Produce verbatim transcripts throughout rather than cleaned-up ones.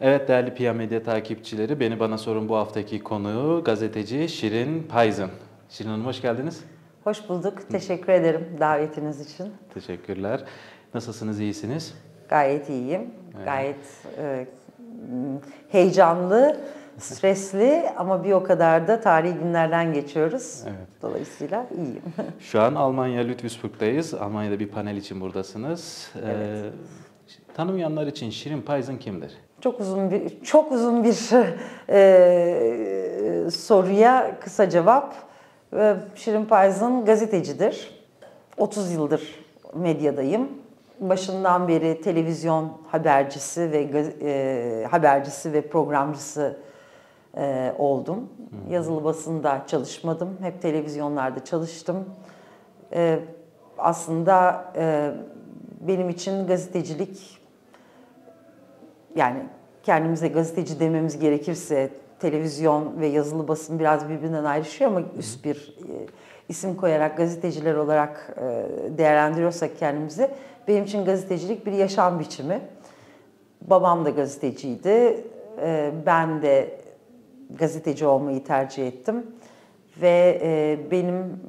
Evet değerli Piya Medya takipçileri, Beni Bana Sorun bu haftaki konuğu gazeteci Şirin Payzın. Şirin Hanım hoş geldiniz. Hoş bulduk. Teşekkür ederim davetiniz için. Teşekkürler. Nasılsınız, iyisiniz? Gayet iyiyim. Evet. Gayet e, heyecanlı, stresli ama bir o kadar da tarihi günlerden geçiyoruz. Evet. Dolayısıyla iyiyim. Şu an Almanya Lütfüsburg'dayız. Almanya'da bir panel için buradasınız. Evet. E, tanımayanlar için Şirin Payzın kimdir? Çok uzun bir çok uzun bir e, soruya kısa cevap. Şirin Payzın gazetecidir. otuz yıldır medyadayım. Başından beri televizyon habercisi ve e, habercisi ve programcısı e, oldum. Hı. Yazılı basında çalışmadım. Hep televizyonlarda çalıştım. E, aslında e, benim için gazetecilik, yani kendimize gazeteci dememiz gerekirse televizyon ve yazılı basın biraz birbirinden ayrışıyor ama üst bir e, isim koyarak gazeteciler olarak e, değerlendiriyorsak kendimizi, benim için gazetecilik bir yaşam biçimi. Babam da gazeteciydi. E, ben de gazeteci olmayı tercih ettim. Ve e, benim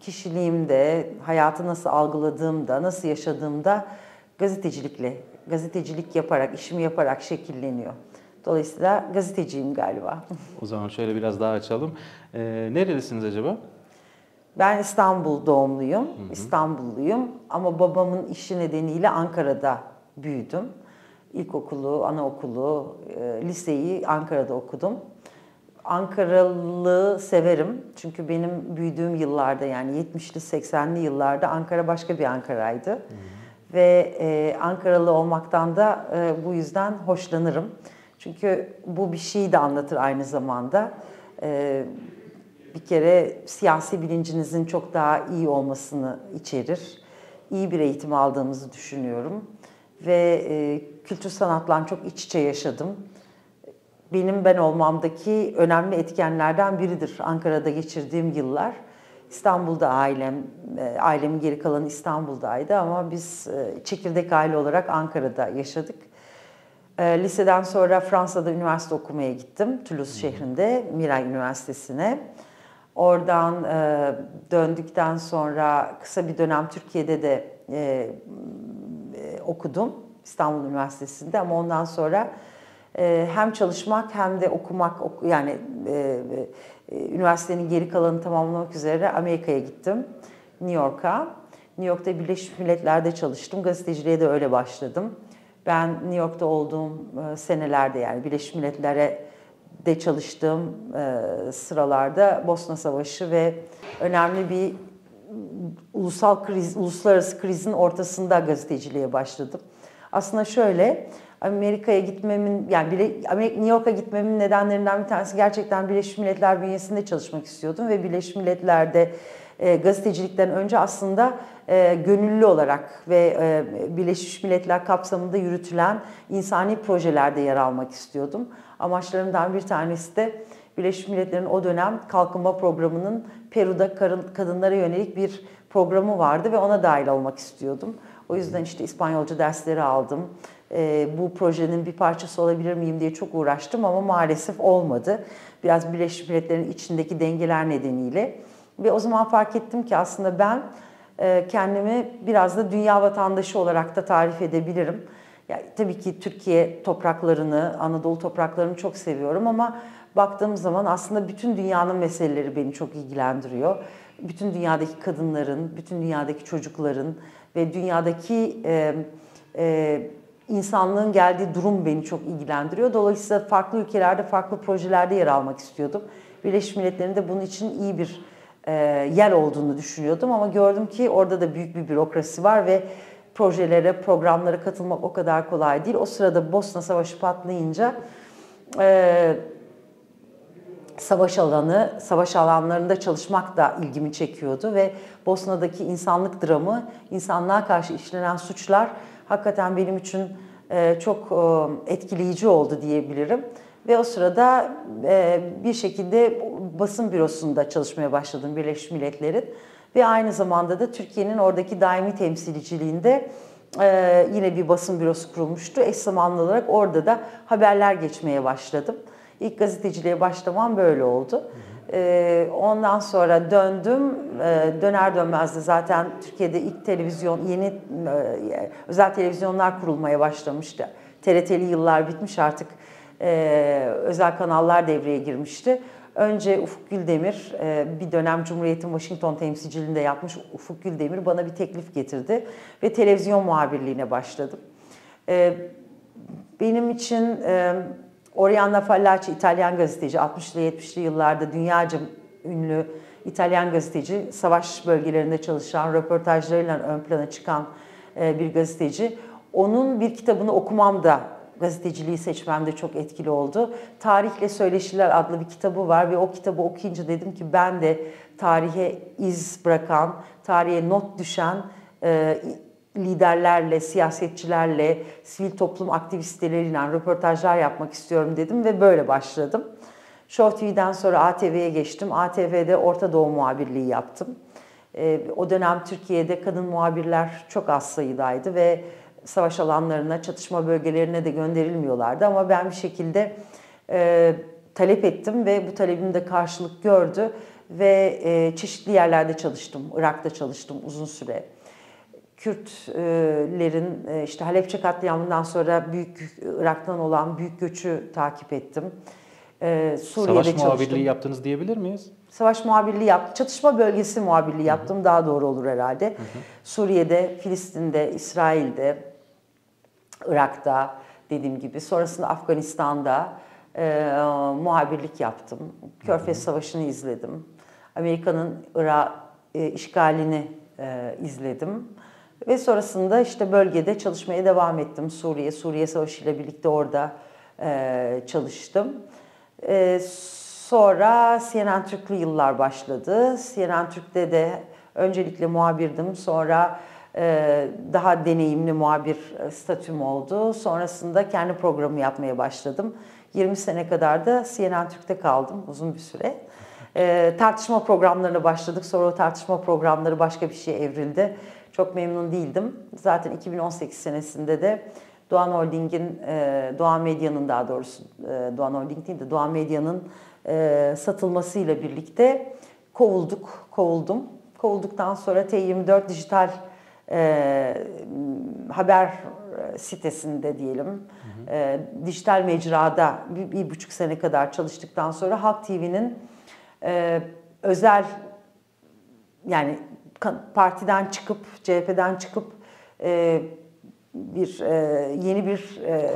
kişiliğimde, hayatı nasıl algıladığımda, nasıl yaşadığımda gazetecilikle, gazetecilik yaparak, işimi yaparak şekilleniyor. Dolayısıyla gazeteciyim galiba. O zaman şöyle biraz daha açalım. Ee, nerelisiniz acaba? Ben İstanbul doğumluyum, hı hı. İstanbulluyum ama babamın işi nedeniyle Ankara'da büyüdüm. İlkokulu, anaokulu, e, liseyi Ankara'da okudum. Ankaralı severim çünkü benim büyüdüğüm yıllarda, yani yetmişli seksenli yıllarda Ankara başka bir Ankara'ydı. Hı hı. Ve e, Ankaralı olmaktan da e, bu yüzden hoşlanırım. Çünkü bu bir şeyi de anlatır aynı zamanda. Ee, bir kere siyasi bilincinizin çok daha iyi olmasını içerir. İyi bir eğitim aldığımızı düşünüyorum. Ve e, kültür sanatla çok iç içe yaşadım. Benim ben olmamdaki önemli etkenlerden biridir Ankara'da geçirdiğim yıllar. İstanbul'da ailem, e, ailemin geri kalanı İstanbul'daydı ama biz e, çekirdek aile olarak Ankara'da yaşadık. Liseden sonra Fransa'da üniversite okumaya gittim. Toulouse şehrinde, Miray Üniversitesi'ne. Oradan e, döndükten sonra kısa bir dönem Türkiye'de de e, e, okudum. İstanbul Üniversitesi'nde ama ondan sonra e, hem çalışmak hem de okumak, ok yani e, e, üniversitenin geri kalanını tamamlamak üzere Amerika'ya gittim. New York'a. New York'ta Birleşmiş Milletler'de çalıştım. Gazeteciliğe de öyle başladım. Ben New York'ta olduğum senelerde, yani Birleşmiş Milletler'e de çalıştığım sıralarda Bosna Savaşı ve önemli bir ulusal kriz, uluslararası krizin ortasında gazeteciliğe başladım. Aslında şöyle, Amerika'ya gitmemin, yani New York'a gitmemin nedenlerinden bir tanesi gerçekten Birleşmiş Milletler bünyesinde çalışmak istiyordum ve Birleşmiş Milletler'de E, gazetecilikten önce aslında e, gönüllü olarak ve e, Birleşmiş Milletler kapsamında yürütülen insani projelerde yer almak istiyordum. Amaçlarımdan bir tanesi de Birleşmiş Milletler'in o dönem kalkınma programının Peru'da karın, kadınlara yönelik bir programı vardı ve ona dahil olmak istiyordum. O yüzden işte İspanyolca dersleri aldım. E, bu projenin bir parçası olabilir miyim diye çok uğraştım ama maalesef olmadı. Biraz Birleşmiş Milletler'in içindeki dengeler nedeniyle. Ve o zaman fark ettim ki aslında ben kendimi biraz da dünya vatandaşı olarak da tarif edebilirim. Yani tabii ki Türkiye topraklarını, Anadolu topraklarını çok seviyorum ama baktığım zaman aslında bütün dünyanın meseleleri beni çok ilgilendiriyor. Bütün dünyadaki kadınların, bütün dünyadaki çocukların ve dünyadaki e, e, insanlığın geldiği durum beni çok ilgilendiriyor. Dolayısıyla farklı ülkelerde, farklı projelerde yer almak istiyordum. Birleşmiş Milletler'in de bunun için iyi bir yer olduğunu düşünüyordum ama gördüm ki orada da büyük bir bürokrasi var ve projelere, programlara katılmak o kadar kolay değil. O sırada Bosna Savaşı patlayınca e, savaş alanı, savaş alanlarında çalışmak da ilgimi çekiyordu ve Bosna'daki insanlık dramı, insanlığa karşı işlenen suçlar hakikaten benim için e, çok e, etkileyici oldu diyebilirim. Ve o sırada e, bir şekilde basın bürosunda çalışmaya başladım Birleşmiş Milletler'in ve aynı zamanda da Türkiye'nin oradaki daimi temsilciliğinde Ee, yine bir basın bürosu kurulmuştu. Eş zamanlı olarak orada da haberler geçmeye başladım. İlk gazeteciliğe başlamam böyle oldu. Ee, ondan sonra döndüm. Ee, döner dönmez de zaten Türkiye'de ilk televizyon, yeni e, özel televizyonlar kurulmaya başlamıştı. T R T'li yıllar bitmiş artık. Ee, özel kanallar devreye girmişti. Önce Ufuk Güldemir, bir dönem Cumhuriyet'in Washington temsilciliğini de yapmış Ufuk Güldemir bana bir teklif getirdi ve televizyon muhabirliğine başladım. Benim için Oriana Fallaci, İtalyan gazeteci, altmışlı yetmişli yıllarda dünyaca ünlü İtalyan gazeteci, savaş bölgelerinde çalışan, röportajlarıyla ön plana çıkan bir gazeteci. Onun bir kitabını okumam da gazeteciliği seçmemde çok etkili oldu. Tarihle Söyleşiler adlı bir kitabı var ve o kitabı okuyunca dedim ki ben de tarihe iz bırakan, tarihe not düşen e, liderlerle, siyasetçilerle, sivil toplum aktivistleriyle röportajlar yapmak istiyorum dedim ve böyle başladım. Show T V'den sonra A T V'ye geçtim. A T V'de Orta Doğu muhabirliği yaptım. E, o dönem Türkiye'de kadın muhabirler çok az sayıdaydı ve savaş alanlarına, çatışma bölgelerine de gönderilmiyorlardı ama ben bir şekilde e, talep ettim ve bu talebim de karşılık gördü ve e, çeşitli yerlerde çalıştım. Irak'ta çalıştım uzun süre. Kürtlerin e, işte Halepçe katliamından sonra büyük Irak'tan olan büyük göçü takip ettim. E, Suriye'de savaş muhabirliği yaptınız diyebilir miyiz? Savaş muhabirliği yaptım. Çatışma bölgesi muhabirliği yaptım. Hı hı. Daha doğru olur herhalde. Hı hı. Suriye'de, Filistin'de, İsrail'de, Irak'ta dediğim gibi, sonrasında Afganistan'da e, muhabirlik yaptım. Körfez hı hı. Savaşı'nı izledim. Amerika'nın Irak e, işgalini e, izledim. Ve sonrasında işte bölgede çalışmaya devam ettim. Suriye, Suriye Savaşı ile birlikte orada e, çalıştım. E, sonra C N N Türk'lü yıllar başladı. C N N Türk'te de öncelikle muhabirdim. Sonra daha deneyimli muhabir statüm oldu. Sonrasında kendi programı yapmaya başladım. yirmi sene kadar da C N N Türk'te kaldım uzun bir süre. E, tartışma programlarına başladık. Sonra o tartışma programları başka bir şeye evrildi. Çok memnun değildim. Zaten iki bin on sekiz senesinde de Doğan Holding'in, e, Doğan Medya'nın daha doğrusu, e, Doğan Holding değil de Doğan Medya'nın e, satılmasıyla birlikte kovulduk, kovuldum. Kovulduktan sonra T yirmi dört dijital E, haber sitesinde diyelim, hı hı. E, dijital mecrada bir, bir buçuk sene kadar çalıştıktan sonra Halk T V'nin e, özel, yani partiden çıkıp, C H P'den çıkıp e, bir e, yeni bir e,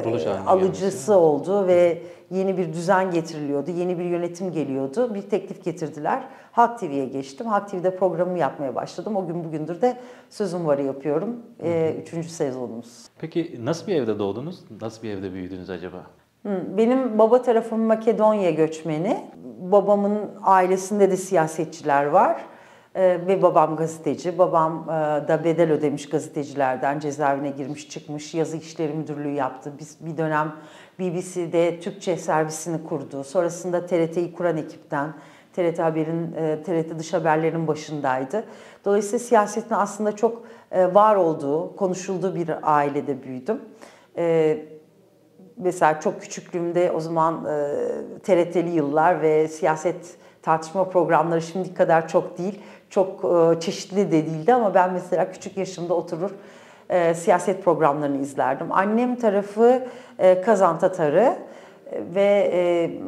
alıcısı yani. Oldu ve yeni bir düzen getiriliyordu, yeni bir yönetim geliyordu. Bir teklif getirdiler. Halk T V'ye geçtim. Halk T V'de programı yapmaya başladım. O gün bugündür de Sözüm Var'ı yapıyorum. E, üçüncü sezonumuz. Peki nasıl bir evde doğdunuz? Nasıl bir evde büyüdünüz acaba? Benim baba tarafım Makedonya göçmeni. Babamın ailesinde de siyasetçiler var. Ve babam gazeteci. Babam da bedel ödemiş gazetecilerden, cezaevine girmiş çıkmış, yazı işleri müdürlüğü yaptı. Biz bir dönem B B C'de Türkçe servisini kurdu. Sonrasında T R T'yi kuran ekipten, T R T Haber'in, T R T Dış Haberlerin başındaydı. Dolayısıyla siyasetin aslında çok var olduğu, konuşulduğu bir ailede büyüdüm. Mesela çok küçüklüğümde o zaman T R T'li yıllar ve siyaset tartışma programları şimdiki kadar çok değil, çok çeşitli de değildi ama ben mesela küçük yaşımda oturur e, siyaset programlarını izlerdim. Annem tarafı e, Kazan Tatarı ve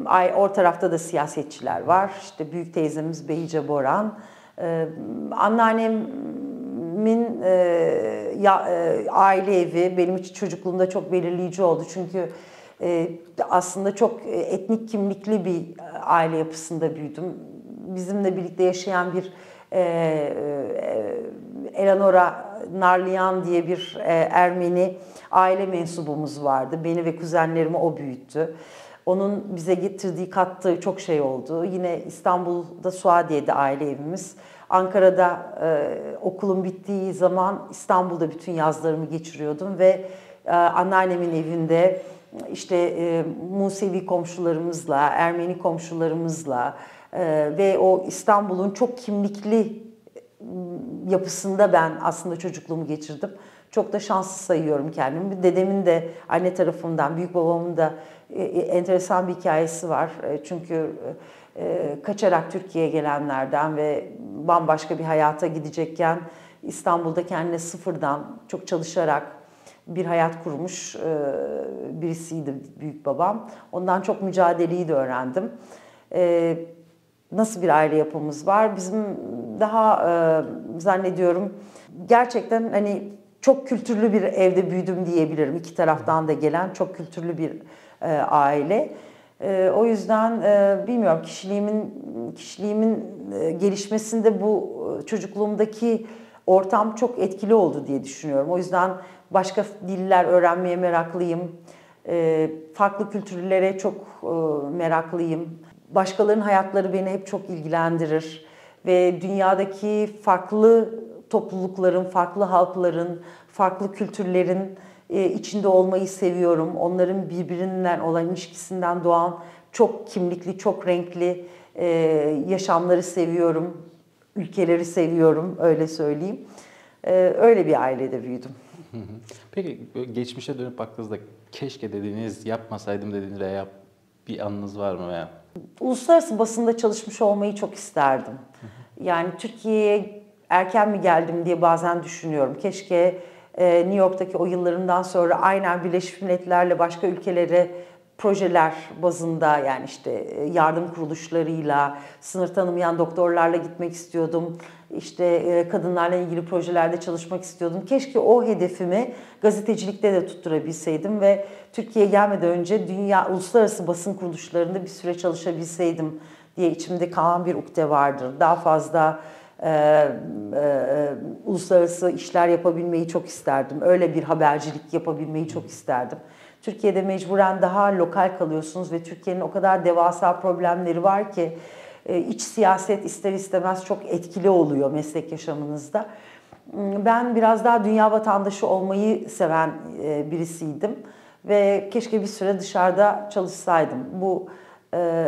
e, o tarafta da siyasetçiler var. İşte büyük teyzemiz Beyice Boran, e, anneannemin e, ya, e, aile evi benim için çocukluğumda çok belirleyici oldu çünkü Ee, aslında çok etnik kimlikli bir aile yapısında büyüdüm. Bizimle birlikte yaşayan bir e, e, Eleonora Narliyan diye bir e, Ermeni aile mensubumuz vardı. Beni ve kuzenlerimi o büyüttü. Onun bize getirdiği, kattığı çok şey oldu. Yine İstanbul'da Suadiye'de aile evimiz. Ankara'da e, okulum bittiği zaman İstanbul'da bütün yazlarımı geçiriyordum ve e, anneannemin evinde İşte e, Musevi komşularımızla, Ermeni komşularımızla e, ve o İstanbul'un çok kimlikli yapısında ben aslında çocukluğumu geçirdim. Çok da şanslı sayıyorum kendimi. Dedemin de anne tarafından, büyük babamın da e, enteresan bir hikayesi var. E, çünkü e, kaçarak Türkiye'ye gelenlerden ve bambaşka bir hayata gidecekken İstanbul'da kendine sıfırdan çok çalışarak bir hayat kurmuş e, birisiydi büyük babam. Ondan çok mücadeleyi de öğrendim. E, nasıl bir aile yapımız var? Bizim daha e, zannediyorum gerçekten hani çok kültürlü bir evde büyüdüm diyebilirim. İki taraftan da gelen çok kültürlü bir e, aile. E, o yüzden e, bilmiyorum kişiliğimin kişiliğimin e, gelişmesinde bu çocukluğumdaki ortam çok etkili oldu diye düşünüyorum. O yüzden başka diller öğrenmeye meraklıyım. E, farklı kültürlere çok e, meraklıyım. Başkalarının hayatları beni hep çok ilgilendirir. Ve dünyadaki farklı toplulukların, farklı halkların, farklı kültürlerin e, içinde olmayı seviyorum. Onların birbirinden olan ilişkisinden doğan çok kimlikli, çok renkli e, yaşamları seviyorum. Ülkeleri seviyorum, öyle söyleyeyim. E, öyle bir ailede büyüdüm. Peki geçmişe dönüp baktığınızda keşke dediğiniz, yapmasaydım dediğiniz veya yap, bir anınız var mı veya? Uluslararası basında çalışmış olmayı çok isterdim. Yani Türkiye'ye erken mi geldim diye bazen düşünüyorum. Keşke e, New York'taki o yıllarımdan sonra aynen Birleşmiş Milletler'le başka ülkelere projeler bazında, yani işte yardım kuruluşlarıyla, sınır tanımayan doktorlarla gitmek istiyordum. İşte e, kadınlarla ilgili projelerde çalışmak istiyordum. Keşke o hedefimi gazetecilikte de tutturabilseydim ve Türkiye'ye gelmeden önce dünya uluslararası basın kuruluşlarında bir süre çalışabilseydim diye içimde kalan bir ukde vardır. Daha fazla Ee, e, uluslararası işler yapabilmeyi çok isterdim. Öyle bir habercilik yapabilmeyi çok isterdim. Türkiye'de mecburen daha lokal kalıyorsunuz ve Türkiye'nin o kadar devasa problemleri var ki e, iç siyaset ister istemez çok etkili oluyor meslek yaşamınızda. Ben biraz daha dünya vatandaşı olmayı seven e, birisiydim ve keşke bir süre dışarıda çalışsaydım. Bu e,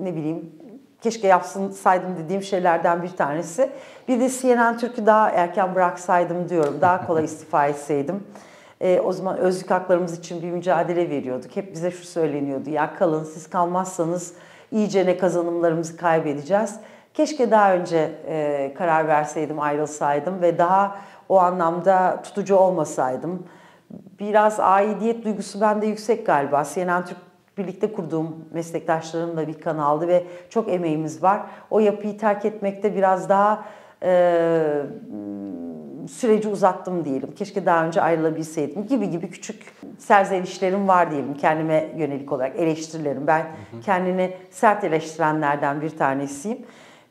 ne bileyim keşke yapsaydım dediğim şeylerden bir tanesi. Bir de C N N Türk'ü daha erken bıraksaydım diyorum. Daha kolay istifa etseydim. E, o zaman özlük haklarımız için bir mücadele veriyorduk. Hep bize şu söyleniyordu. Ya kalın, siz kalmazsanız iyice ne kazanımlarımızı kaybedeceğiz. Keşke daha önce e, karar verseydim, ayrılsaydım ve daha o anlamda tutucu olmasaydım. Biraz aidiyet duygusu bende yüksek galiba. C N N Türk birlikte kurduğum meslektaşlarımla bir kanaldı ve çok emeğimiz var. O yapıyı terk etmekte biraz daha e, süreci uzattım diyelim. Keşke daha önce ayrılabilseydim gibi gibi küçük serzenişlerim var diyelim kendime yönelik olarak, eleştirilerim. Ben hı hı. kendini sert eleştirenlerden bir tanesiyim.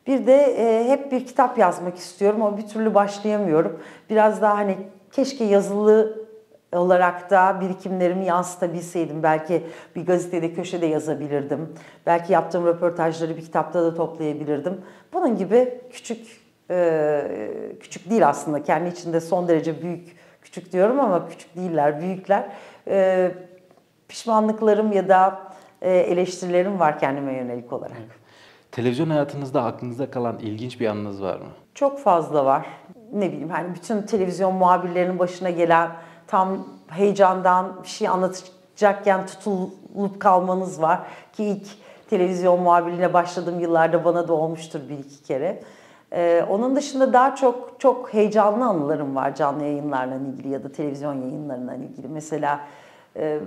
Bir de e, hep bir kitap yazmak istiyorum ama bir türlü başlayamıyorum. Biraz daha hani keşke yazılı olarak da birikimlerimi yansıtabilseydim. Belki bir gazetede, köşede yazabilirdim. Belki yaptığım röportajları bir kitapta da toplayabilirdim. Bunun gibi küçük, küçük değil aslında. Kendi içinde son derece büyük, küçük diyorum ama küçük değiller, büyükler. Pişmanlıklarım ya da eleştirilerim var kendime yönelik olarak. Televizyon hayatınızda aklınızda kalan ilginç bir anınız var mı? Çok fazla var. Ne bileyim hani bütün televizyon muhabirlerinin başına gelen tam heyecandan bir şey anlatacakken tutulup kalmanız var. Ki ilk televizyon muhabirliğine başladığım yıllarda bana da olmuştur bir iki kere. Ee, onun dışında daha çok çok heyecanlı anılarım var canlı yayınlarla ilgili ya da televizyon yayınlarıyla ilgili. Mesela e,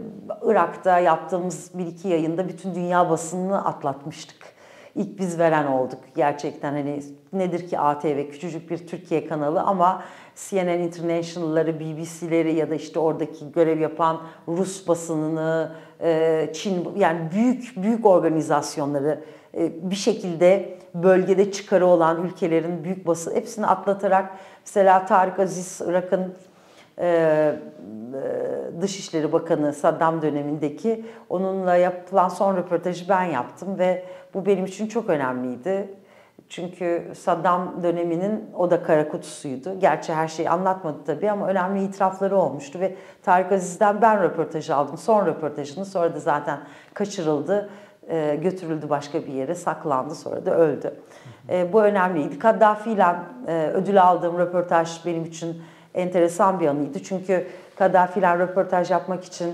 Irak'ta yaptığımız bir iki yayında bütün dünya basınını atlatmıştık. İlk biz veren olduk gerçekten. Hani nedir ki A T V, küçücük bir Türkiye kanalı ama C N N International'ları, B B C'leri ya da işte oradaki görev yapan Rus basınını, Çin, yani büyük büyük organizasyonları bir şekilde bölgede çıkarı olan ülkelerin büyük basını hepsini atlatarak, mesela Tarık Aziz, Irak'ın Dışişleri Bakanı Saddam dönemindeki, onunla yapılan son röportajı ben yaptım ve bu benim için çok önemliydi. Çünkü Saddam döneminin o da kara kutusuydu. Gerçi her şeyi anlatmadı tabii ama önemli itirafları olmuştu ve Tarık Aziz'den ben röportajı aldım. Son röportajını, sonra da zaten kaçırıldı, götürüldü başka bir yere, saklandı, sonra da öldü. Bu önemliydi. Kaddafi ile ödül aldığım röportaj benim için enteresan bir anıydı. Çünkü Kaddafi'yle röportaj yapmak için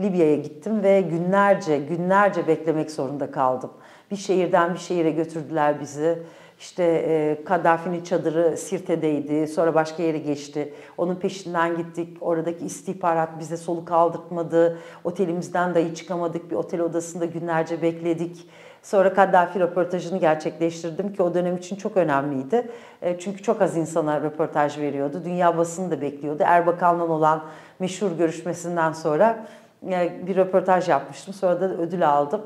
Libya'ya gittim ve günlerce, günlerce beklemek zorunda kaldım. Bir şehirden bir şehire götürdüler bizi. İşte Kaddafi'nin çadırı Sirte'deydi, sonra başka yere geçti. Onun peşinden gittik, oradaki istihbarat bize soluk aldırtmadı. Otelimizden dahi çıkamadık, bir otel odasında günlerce bekledik. Sonra Kaddafi röportajını gerçekleştirdim ki o dönem için çok önemliydi. Çünkü çok az insana röportaj veriyordu, dünya basını da bekliyordu. Erbakan'la olan meşhur görüşmesinden sonra bir röportaj yapmıştım, sonra da ödül aldım.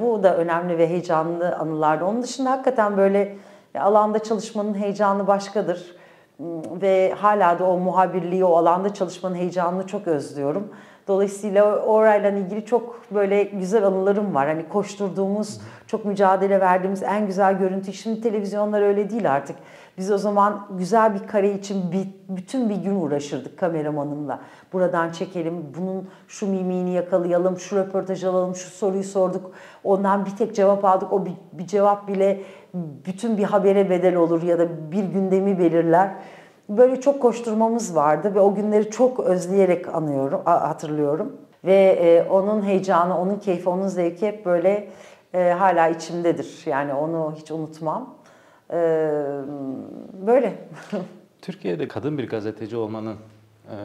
Bu da önemli ve heyecanlı anılardı. Onun dışında hakikaten böyle alanda çalışmanın heyecanı başkadır. Ve hala da o muhabirliği, o alanda çalışmanın heyecanını çok özlüyorum. Dolayısıyla orayla ilgili çok böyle güzel anılarım var. Hani koşturduğumuz, çok mücadele verdiğimiz en güzel görüntü. Şimdi televizyonlar öyle değil artık. Biz o zaman güzel bir kare için bir, bütün bir gün uğraşırdık kameramanımla. Buradan çekelim, bunun şu mimini yakalayalım, şu röportajı alalım, şu soruyu sorduk. Ondan bir tek cevap aldık. O bir, bir cevap bile bütün bir habere bedel olur ya da bir gündemi belirler. Böyle çok koşturmamız vardı ve o günleri çok özleyerek anıyorum, hatırlıyorum. Ve e, onun heyecanı, onun keyfi, onun zevki hep böyle e, hala içimdedir. Yani onu hiç unutmam. E, böyle. Türkiye'de kadın bir gazeteci olmanın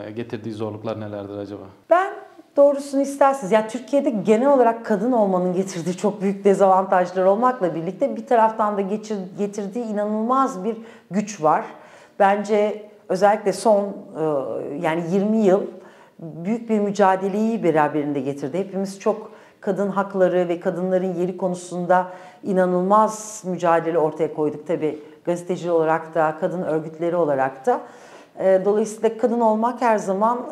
e, getirdiği zorluklar nelerdir acaba? Ben doğrusunu isterseniz, yani Türkiye'de genel olarak kadın olmanın getirdiği çok büyük dezavantajlar olmakla birlikte bir taraftan da geçir, getirdiği inanılmaz bir güç var. Bence özellikle son yani yirmi yıl büyük bir mücadeleyi beraberinde getirdi. Hepimiz çok kadın hakları ve kadınların yeri konusunda inanılmaz mücadele ortaya koyduk. Tabii gazeteci olarak da, kadın örgütleri olarak da. Dolayısıyla kadın olmak her zaman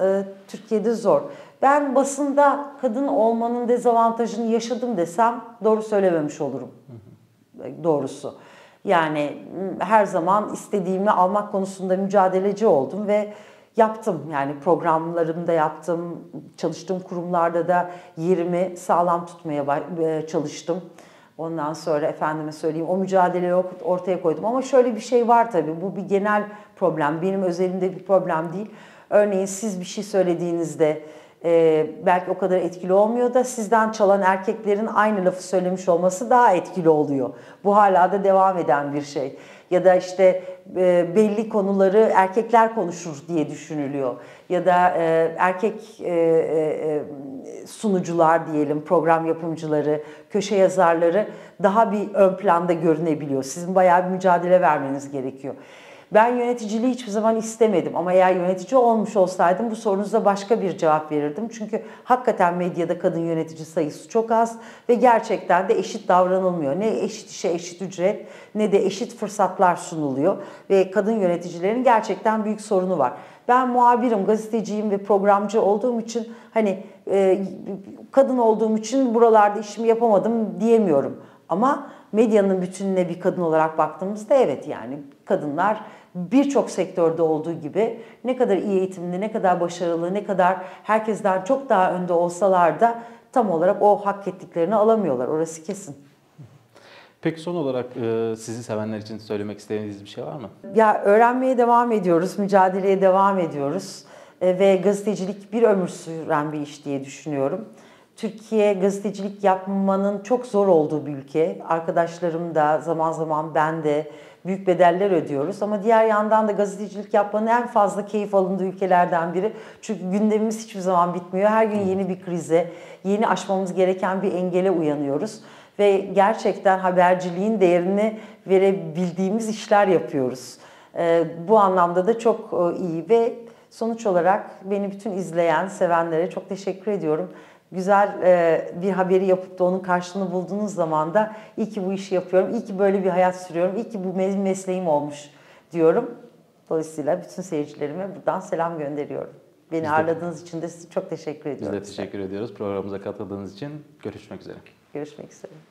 Türkiye'de zor. Ben basında kadın olmanın dezavantajını yaşadım desem doğru söylememiş olurum doğrusu. Yani her zaman istediğimi almak konusunda mücadeleci oldum ve yaptım. Yani programlarımda yaptım, çalıştığım kurumlarda da yerimi sağlam tutmaya çalıştım. Ondan sonra efendime söyleyeyim o mücadeleyi ortaya koydum. Ama şöyle bir şey var tabii, bu bir genel problem, benim özelimde bir problem değil. Örneğin siz bir şey söylediğinizde Ee, belki o kadar etkili olmuyor da sizden çalan erkeklerin aynı lafı söylemiş olması daha etkili oluyor. Bu hala da devam eden bir şey. Ya da işte e, belli konuları erkekler konuşur diye düşünülüyor. Ya da e, erkek e, e, sunucular diyelim, program yapımcıları, köşe yazarları daha bir ön planda görünebiliyor. Sizin bayağı bir mücadele vermeniz gerekiyor. Ben yöneticiliği hiçbir zaman istemedim ama eğer yönetici olmuş olsaydım bu sorunuza başka bir cevap verirdim. Çünkü hakikaten medyada kadın yönetici sayısı çok az ve gerçekten de eşit davranılmıyor. Ne eşit işe eşit ücret ne de eşit fırsatlar sunuluyor ve kadın yöneticilerin gerçekten büyük sorunu var. Ben muhabirim, gazeteciyim ve programcı olduğum için hani e, kadın olduğum için buralarda işimi yapamadım diyemiyorum ama medyanın bütününe bir kadın olarak baktığımızda evet yani kadınlar birçok sektörde olduğu gibi ne kadar iyi eğitimli, ne kadar başarılı, ne kadar herkesten çok daha önde olsalar da tam olarak o hak ettiklerini alamıyorlar. Orası kesin. Peki son olarak e, sizi sevenler için söylemek istediğiniz bir şey var mı? Ya öğrenmeye devam ediyoruz, mücadeleye devam ediyoruz e, ve gazetecilik bir ömür süren bir iş diye düşünüyorum. Türkiye gazetecilik yapmanın çok zor olduğu bir ülke. Arkadaşlarım da zaman zaman ben de büyük bedeller ödüyoruz. Ama diğer yandan da gazetecilik yapmanın en fazla keyif alındığı ülkelerden biri. Çünkü gündemimiz hiçbir zaman bitmiyor. Her gün yeni bir krize, yeni aşmamız gereken bir engele uyanıyoruz. Ve gerçekten haberciliğin değerini verebildiğimiz işler yapıyoruz. Bu anlamda da çok iyi ve sonuç olarak beni bütün izleyen, sevenlere çok teşekkür ediyorum. Güzel bir haberi yapıp da onun karşılığını bulduğunuz zaman da iyi ki bu işi yapıyorum, iyi ki böyle bir hayat sürüyorum, iyi ki bu mesleğim olmuş diyorum. Dolayısıyla bütün seyircilerime buradan selam gönderiyorum. Beni biz ağırladığınız de, için de çok teşekkür ediyorum. Biz de teşekkür size. ediyoruz programımıza katıldığınız için. Görüşmek üzere. Görüşmek üzere.